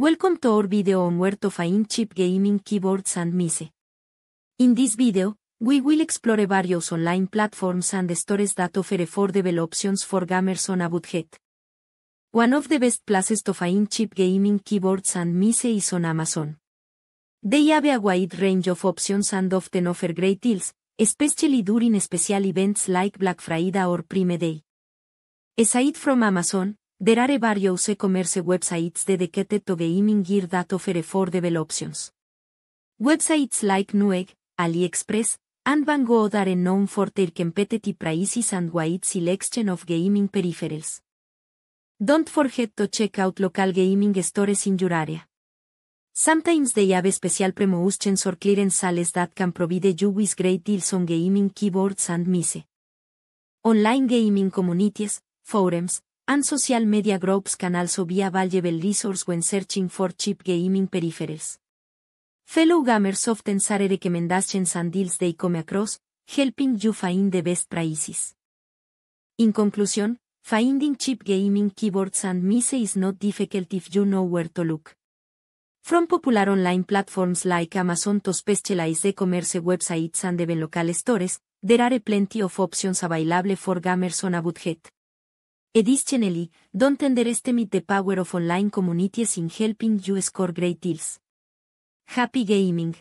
Welcome to our video on where to find cheap gaming keyboards and mice. In this video, we will explore various online platforms and stores that offer affordable options for gamers on a budget. One of the best places to find cheap gaming keyboards and mice is on Amazon. They have a wide range of options and often offer great deals, especially during special events like Black Friday or Prime Day. Aside from Amazon, there are various e-commerce websites dedicated to gaming gear that offer affordable options. Websites like Newegg, AliExpress, and Banggood are known for their competitive prices and wide selection of gaming peripherals. Don't forget to check out local gaming stores in your area. Sometimes they have special promotions or clearance sales that can provide you with great deals on gaming keyboards and mice. Online gaming communities, forums, and social media groups can also be a valuable resource when searching for cheap gaming peripherals. Fellow gamers often share recommendations and deals they come across, helping you find the best prices. In conclusion, finding cheap gaming keyboards and mice is not difficult if you know where to look. From popular online platforms like Amazon to specialized e-commerce websites and even local stores, there are plenty of options available for gamers on a budget. Edis Cheneli, don't underestimate the power of online communities in helping you score great deals. Happy gaming!